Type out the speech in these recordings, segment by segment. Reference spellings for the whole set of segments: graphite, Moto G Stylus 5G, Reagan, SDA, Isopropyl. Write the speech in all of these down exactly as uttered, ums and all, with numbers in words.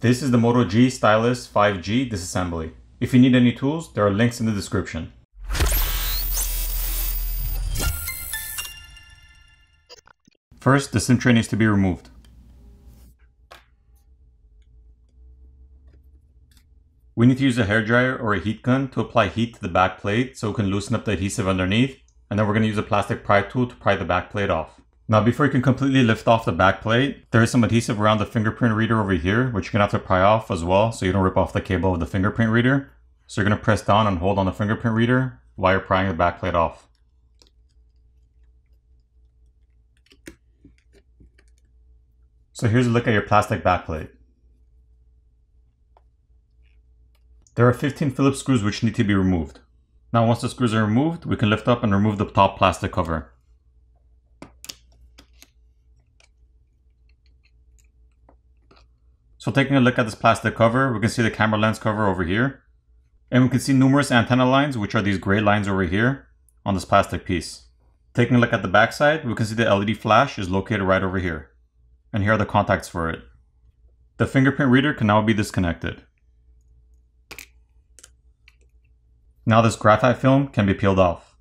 This is the Moto G Stylus five G disassembly. If you need any tools, there are links in the description. First, the SIM tray needs to be removed. We need to use a hairdryer or a heat gun to apply heat to the back plate so we can loosen up the adhesive underneath, and then we're going to use a plastic pry tool to pry the back plate off. Now, before you can completely lift off the back plate, there is some adhesive around the fingerprint reader over here, which you're going to have to pry off as well so you don't rip off the cable of the fingerprint reader. So you're going to press down and hold on the fingerprint reader while you're prying the back plate off. So here's a look at your plastic backplate. There are fifteen Phillips screws which need to be removed. Now once the screws are removed, we can lift up and remove the top plastic cover. So taking a look at this plastic cover, we can see the camera lens cover over here. And we can see numerous antenna lines, which are these gray lines over here on this plastic piece. Taking a look at the backside, we can see the L E D flash is located right over here. And here are the contacts for it. The fingerprint reader can now be disconnected. Now this graphite film can be peeled off.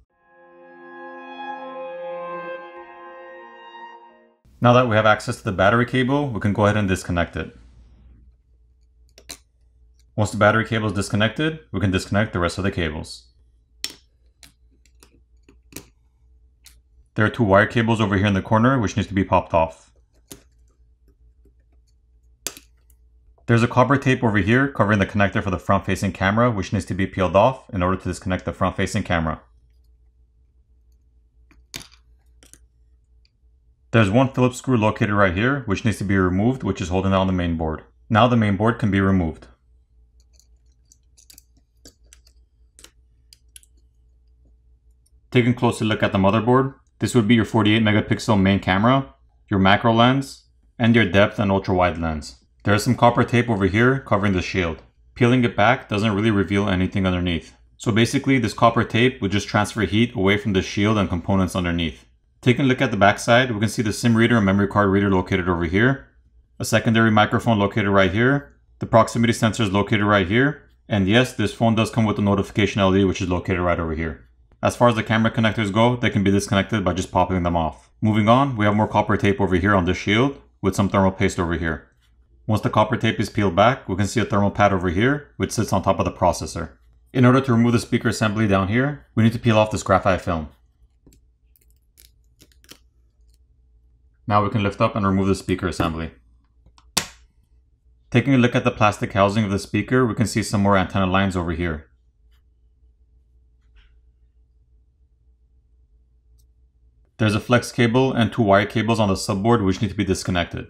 Now that we have access to the battery cable, we can go ahead and disconnect it. Once the battery cable is disconnected, we can disconnect the rest of the cables. There are two wire cables over here in the corner which needs to be popped off. There's a copper tape over here covering the connector for the front-facing camera, which needs to be peeled off in order to disconnect the front-facing camera. There's one Phillips screw located right here, which needs to be removed, which is holding down the main board. Now the main board can be removed. Taking a closer look at the motherboard, this would be your forty-eight megapixel main camera, your macro lens, and your depth and ultra-wide lens. There is some copper tape over here covering the shield. Peeling it back doesn't really reveal anything underneath. So basically this copper tape would just transfer heat away from the shield and components underneath. Taking a look at the backside, we can see the SIM reader and memory card reader located over here, a secondary microphone located right here, the proximity sensor is located right here, and yes, this phone does come with a notification L E D which is located right over here. As far as the camera connectors go, they can be disconnected by just popping them off. Moving on, we have more copper tape over here on this shield with some thermal paste over here. Once the copper tape is peeled back, we can see a thermal pad over here, which sits on top of the processor. In order to remove the speaker assembly down here, we need to peel off this graphite film. Now we can lift up and remove the speaker assembly. Taking a look at the plastic housing of the speaker, we can see some more antenna lines over here. There's a flex cable and two wire cables on the subboard which need to be disconnected.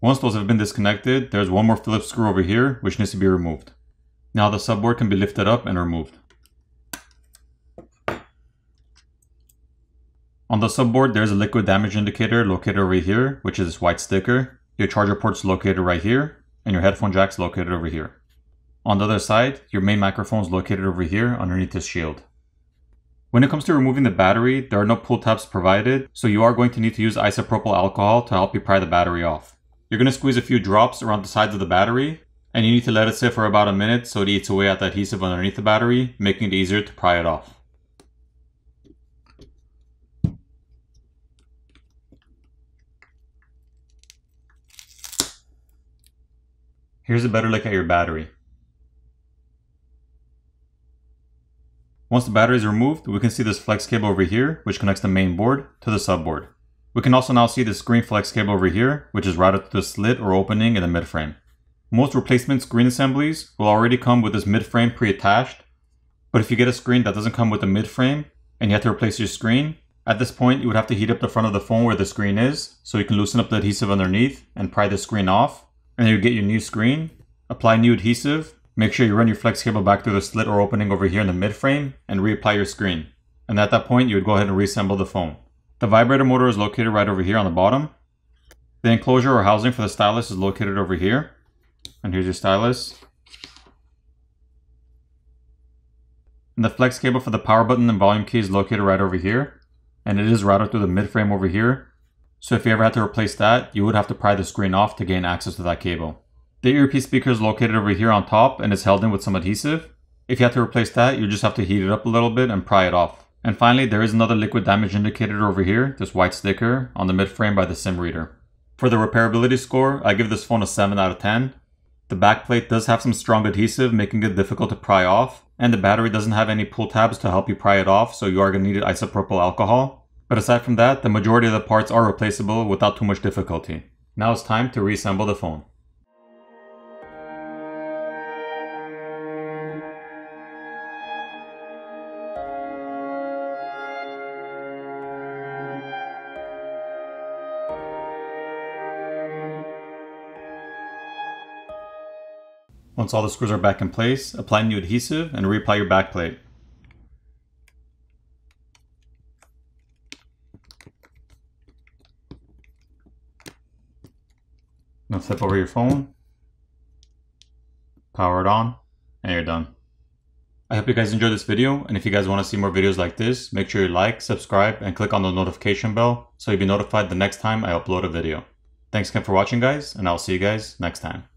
Once those have been disconnected, there's one more Phillips screw over here, which needs to be removed. Now the subboard can be lifted up and removed. On the subboard, there's a liquid damage indicator located over here, which is this white sticker. Your charger port's located right here, and your headphone jack's located over here. On the other side, your main microphone's located over here underneath this shield. When it comes to removing the battery, there are no pull tabs provided, so you are going to need to use isopropyl alcohol to help you pry the battery off. You're going to squeeze a few drops around the sides of the battery, and you need to let it sit for about a minute so it eats away at the adhesive underneath the battery, making it easier to pry it off. Here's a better look at your battery. Once the battery is removed, we can see this flex cable over here, which connects the main board to the subboard. We can also now see this green flex cable over here, which is routed through the slit or opening in the midframe. Most replacement screen assemblies will already come with this midframe pre-attached, but if you get a screen that doesn't come with a midframe and you have to replace your screen, at this point you would have to heat up the front of the phone where the screen is so you can loosen up the adhesive underneath and pry the screen off, and then you get your new screen, apply new adhesive, make sure you run your flex cable back through the slit or opening over here in the midframe and reapply your screen. And at that point you would go ahead and reassemble the phone. The vibrator motor is located right over here on the bottom. The enclosure or housing for the stylus is located over here. And here's your stylus. And the flex cable for the power button and volume key is located right over here. and it is routed through the midframe over here. So if you ever had to replace that, you would have to pry the screen off to gain access to that cable. The earpiece speaker is located over here on top and is held in with some adhesive. If you have to replace that, you just have to heat it up a little bit and pry it off. And finally, there is another liquid damage indicator over here, this white sticker, on the midframe by the SIM reader. For the repairability score, I give this phone a seven out of ten. The backplate does have some strong adhesive, making it difficult to pry off, and the battery doesn't have any pull tabs to help you pry it off, so you are going to need isopropyl alcohol. But aside from that, the majority of the parts are replaceable without too much difficulty. Now it's time to reassemble the phone. Once all the screws are back in place, apply new adhesive and reapply your back plate. Now flip over your phone, power it on, and you're done. I hope you guys enjoyed this video, and if you guys want to see more videos like this, make sure you like, subscribe, and click on the notification bell so you'll be notified the next time I upload a video. Thanks again for watching, guys, and I'll see you guys next time.